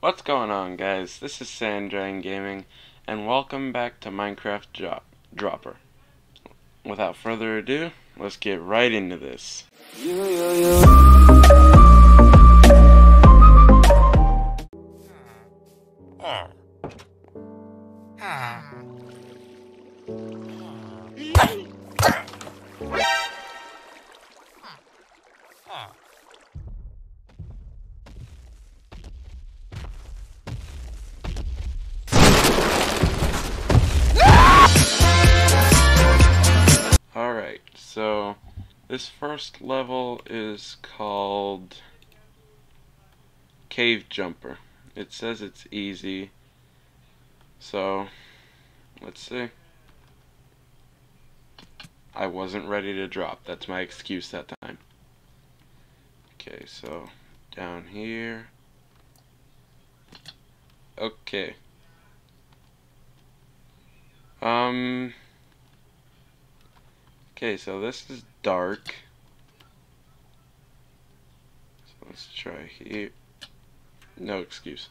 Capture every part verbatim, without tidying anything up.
What's going on, guys? This is Sand Dragon Gaming, and welcome back to Minecraft Drop Dropper. Without further ado, let's get right into this. Yeah, yeah, yeah. Ah. Ah. So, this first level is called Cave Jumper. It says it's easy, so let's see. I wasn't ready to drop. That's my excuse that time. Okay, so down here. Okay. Um... Okay, so this is dark. So let's try here. No excuse.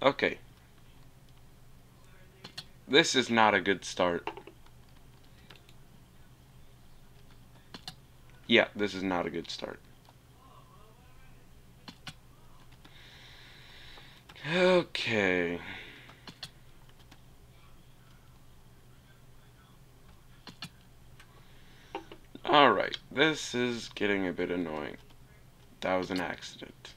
Okay. This is not a good start. Yeah, this is not a good start. Okay. Alright, this is getting a bit annoying. That was an accident.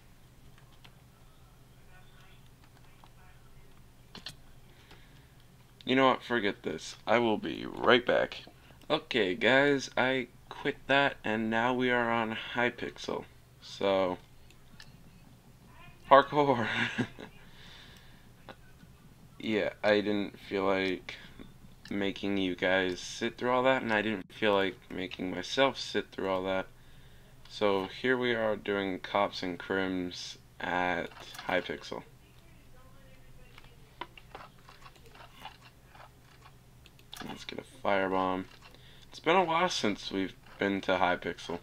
You know what, forget this. I will be right back. Okay, guys, I quit that, and now we are on Hypixel. So, parkour! Yeah, I didn't feel like making you guys sit through all that, and I didn't feel like making myself sit through all that. So here we are doing cops and crims at Hypixel. Let's get a firebomb. It's been a while since we've been to Hypixel.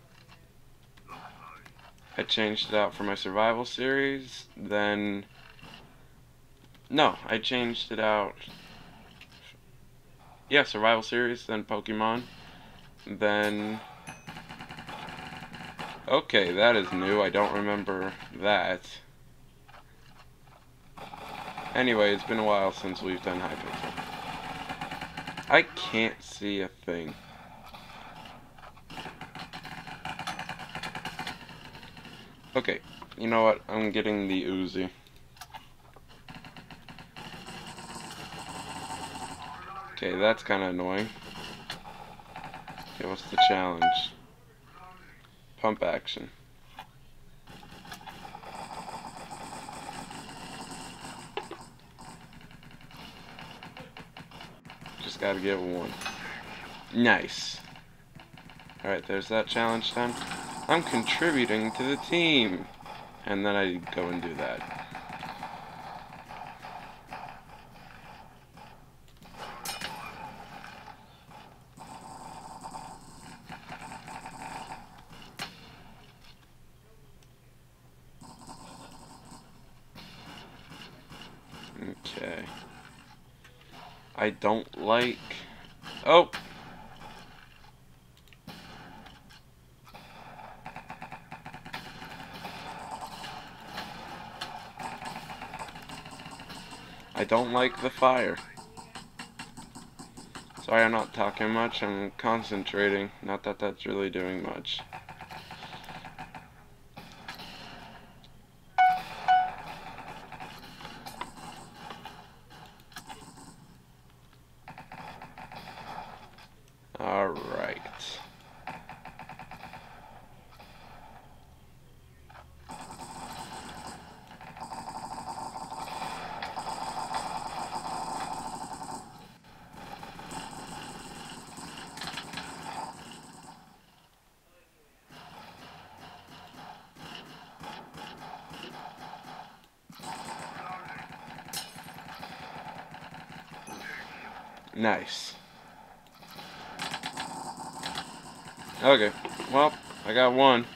I changed it out for my survival series, then no, I changed it out. Yeah, survival series, then Pokemon, then... Okay, that is new. I don't remember that. Anyway, it's been a while since we've done Hypixel. I can't see a thing. Okay, you know what? I'm getting the Uzi. Okay, that's kind of annoying. Okay, what's the challenge? Pump action. Just gotta get one. Nice. Alright, there's that challenge done. I'm contributing to the team! And then I go and do that. Okay. I don't like... Oh! I don't like the fire. Sorry, I'm not talking much. I'm concentrating. Not that that's really doing much. Alright. Nice. Okay, well, I got one.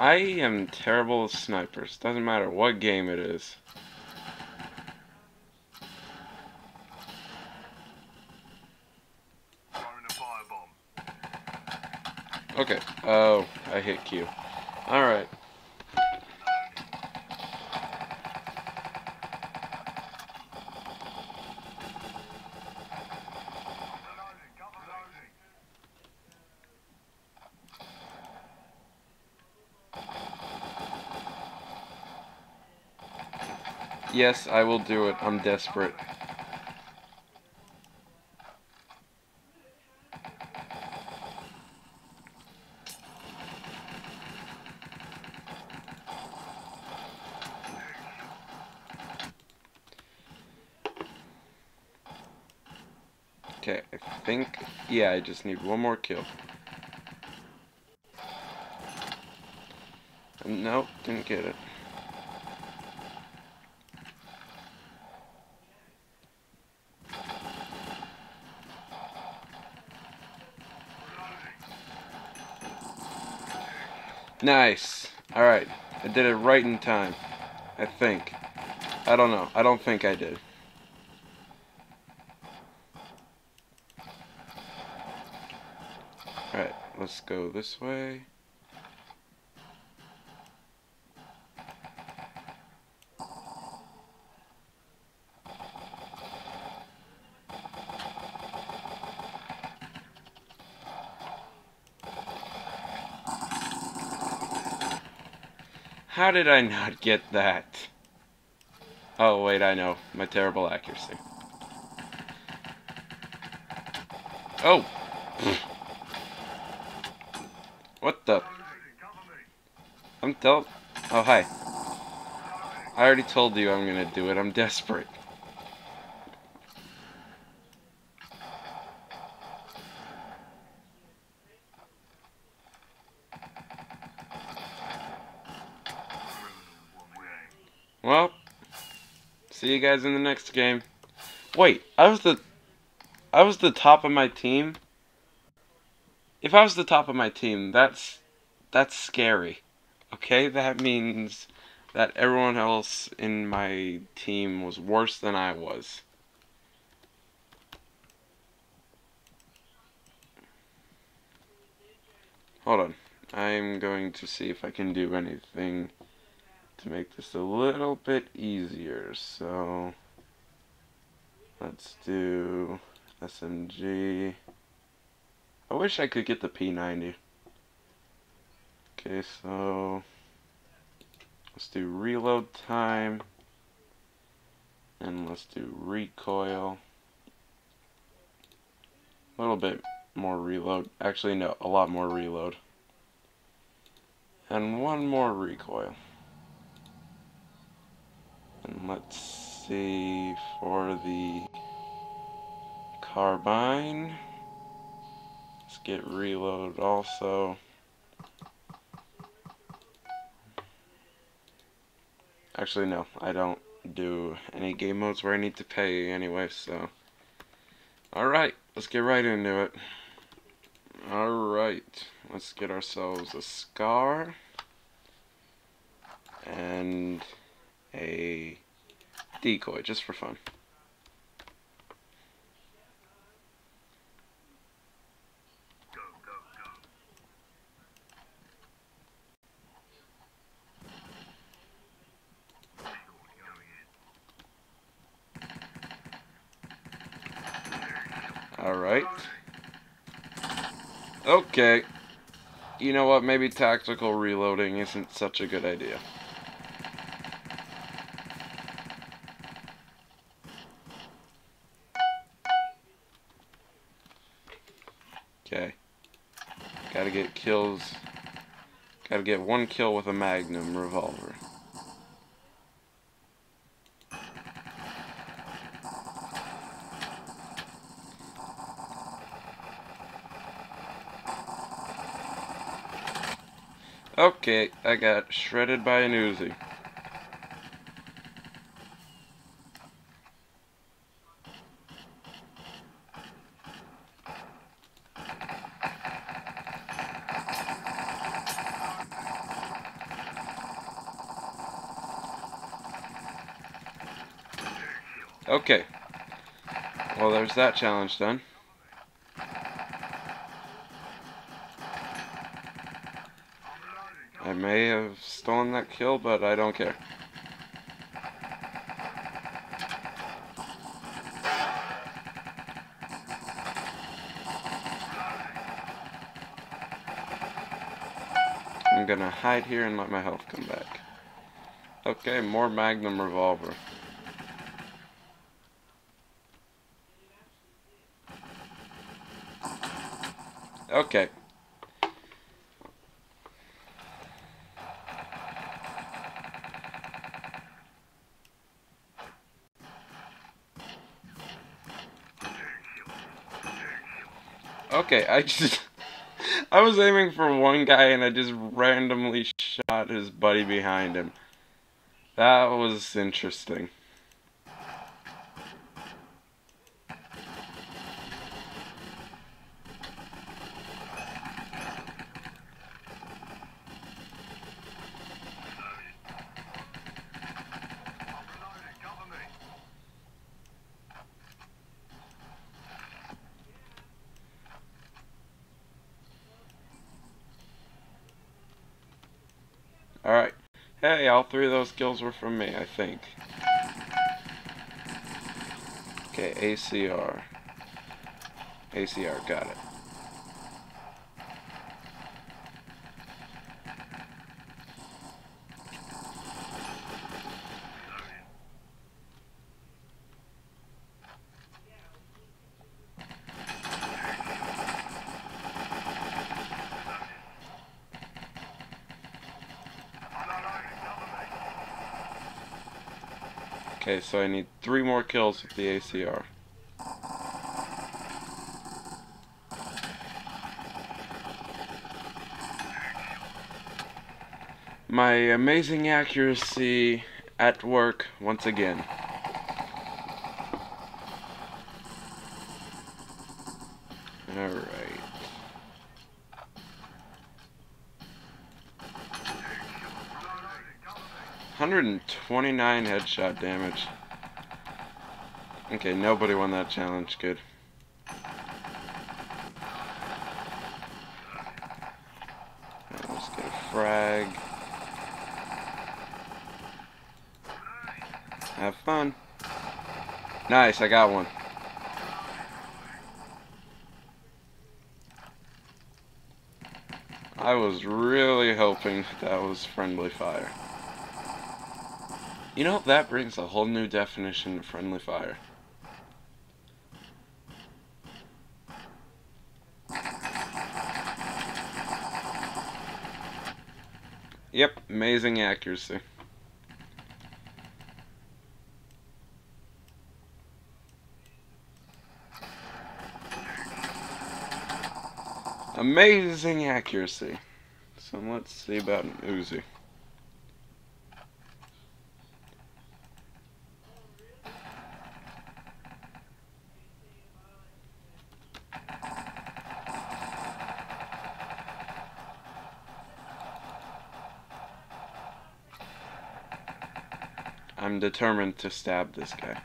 I am terrible with snipers. Doesn't matter what game it is. Okay. Oh, I hit Q. Alright. Yes, I will do it. I'm desperate. Okay, I think, yeah, I just need one more kill. Nope, didn't get it. Nice. Alright, I did it right in time. I think. I don't know. I don't think I did. Alright, let's go this way. How did I not get that? Oh wait, I know. My terrible accuracy. Oh! What the? I'm tell- Oh, hi. I already told you I'm gonna do it. I'm desperate. Well, see you guys in the next game. Wait, I was the I was the top of my team. If I was the top of my team, that's that's scary. Okay, that means that everyone else in my team was worse than I was. Hold on. I'm going to see if I can do anything to make this a little bit easier. So let's do S M G. I wish I could get the P ninety. Okay, so let's do reload time and let's do recoil. A little bit more reload. Actually, no, a lot more reload. And one more recoil. And let's see for the carbine. Let's get reload also. Actually, no, I don't do any game modes where I need to pay anyway, so. Alright, let's get right into it. Alright, let's get ourselves a scar. And a decoy, just for fun. Go, go, go. All right. Okay. You know what? Maybe tactical reloading isn't such a good idea. Okay, gotta get kills, gotta get one kill with a magnum revolver. Okay, I got shredded by an Uzi. Okay. Well, there's that challenge done. I may have stolen that kill, but I don't care. I'm gonna hide here and let my health come back. Okay, more Magnum revolver. Okay. Okay, I just... I was aiming for one guy and I just randomly shot his buddy behind him. That was interesting. Alright. Hey, all three of those kills were from me, I think. Okay, A C R. A C R, got it. Okay, so I need three more kills with the A C R. My amazing accuracy at work once again. Alright. one hundred twenty-nine headshot damage. Okay, nobody won that challenge. Good. Right, let's get a frag. Have fun. Nice, I got one. I was really hoping that was friendly fire. You know, that brings a whole new definition of friendly fire. Yep, amazing accuracy. Amazing accuracy. So let's see about an Uzi. I'm determined to stab this guy.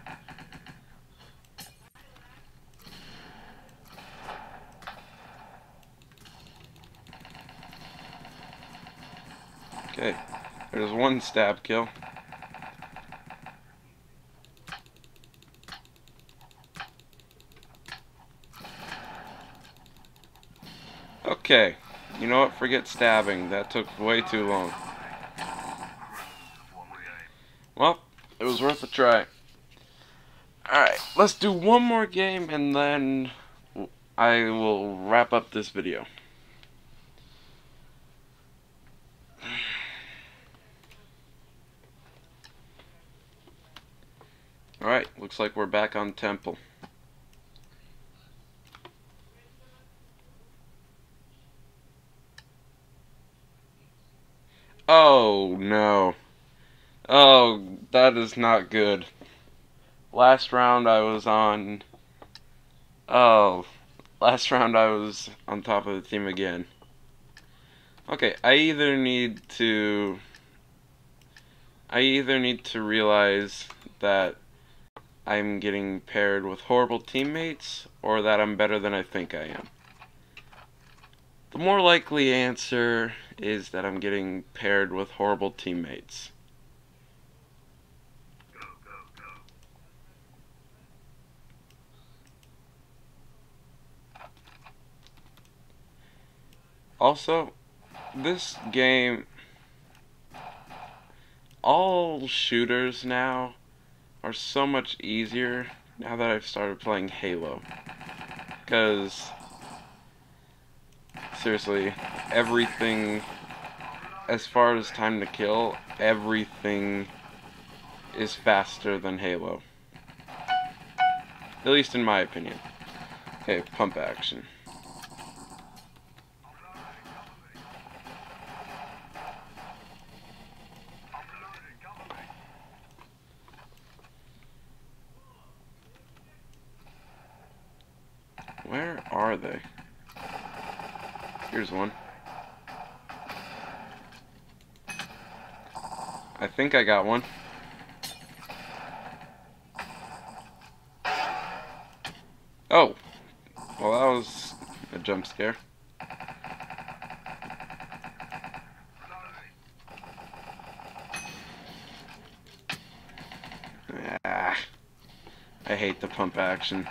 Okay, there's one stab kill. Okay, you know what? Forget stabbing. That took way too long. Well, it was worth a try. Alright, let's do one more game and then I will wrap up this video. Alright, looks like we're back on Temple. Oh no. Oh, that is not good. Last round I was on... Oh, last round I was on top of the team again. Okay, I either need to... I either need to realize that I'm getting paired with horrible teammates, or that I'm better than I think I am. The more likely answer is that I'm getting paired with horrible teammates. Also, this game, all shooters now are so much easier now that I've started playing Halo. Because, seriously, everything, as far as time to kill, everything is faster than Halo. At least in my opinion. Okay, pump action. Where are they? Here's one. I think I got one. Oh! Well, that was a jump scare. Ah, I hate the pump action.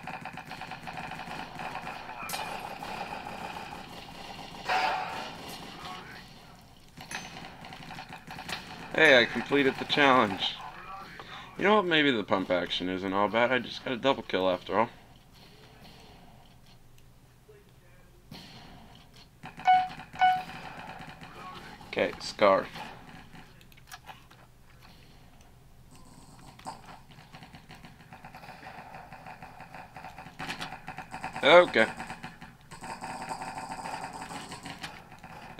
Hey, I completed the challenge. You know what, maybe the pump action isn't all bad. I just got a double kill after all. Okay, Scar. Okay.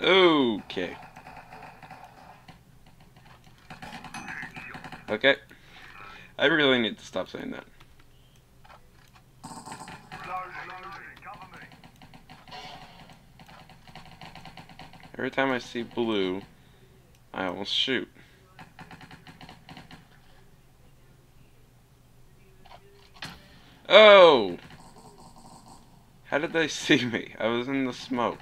Okay. Okay, I really need to stop saying that. Every time I see blue, I will shoot. Oh! How did they see me? I was in the smoke.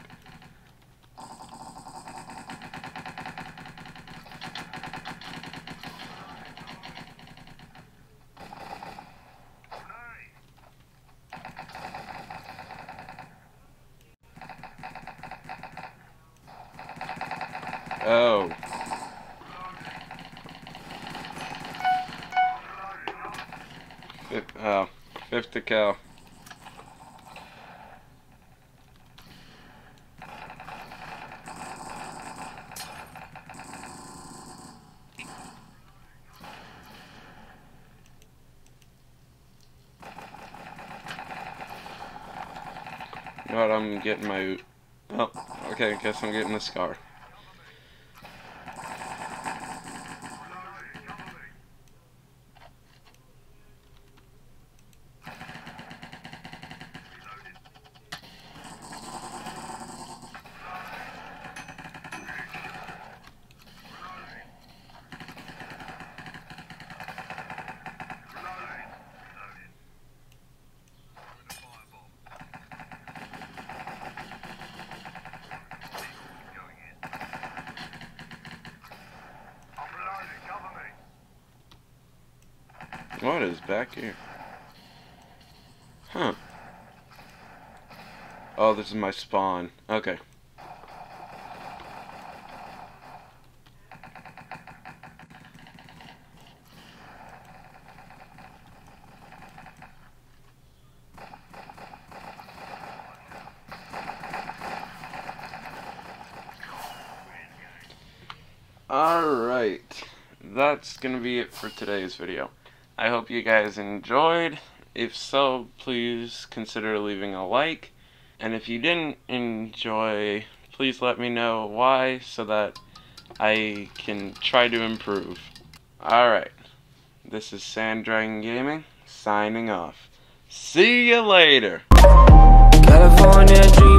Oh. Fifth, oh, fifth to kill. You know what, I'm getting my... Oh, okay, I guess I'm getting the scar. What is back here? Huh. Oh, this is my spawn. Okay. Alright. That's gonna be it for today's video. I hope you guys enjoyed. If so, please consider leaving a like. And if you didn't enjoy, please let me know why so that I can try to improve. Alright, this is Sand Dragon Gaming signing off. See you later! California Dream.